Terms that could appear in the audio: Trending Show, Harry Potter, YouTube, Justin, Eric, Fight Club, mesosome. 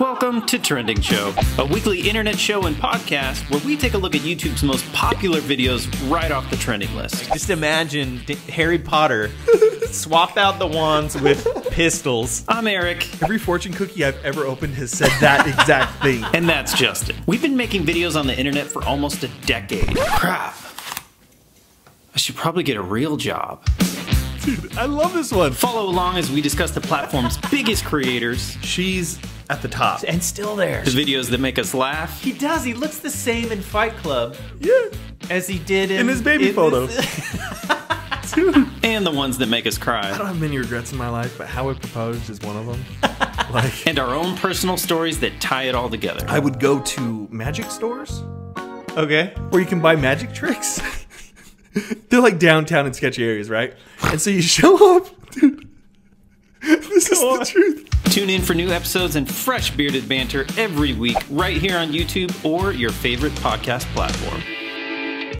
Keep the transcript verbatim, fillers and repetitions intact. Welcome to Trending Show, a weekly internet show and podcast where we take a look at YouTube's most popular videos right off the trending list. Just imagine Harry Potter swapped out the wands with pistols. I'm Eric. Every fortune cookie I've ever opened has said that exact thing. And that's Justin. We've been making videos on the internet for almost a decade. Crap. I should probably get a real job. Dude, I love this one. Follow along as we discuss the platform's biggest creators. She's at the top. And still there. The videos that make us laugh. He does. He looks the same in Fight Club. Yeah. As he did in... in his baby in photo. His... Dude. And the ones that make us cry. I don't have many regrets in my life, but how I proposed is one of them. Like, and our own personal stories that tie it all together. I would go to magic stores. Okay. Where you can buy magic tricks. They're like downtown in sketchy areas, right? And so you show up, dude. This Go is on. The truth. Tune in for new episodes and fresh bearded banter every week right here on YouTube or your favorite podcast platform.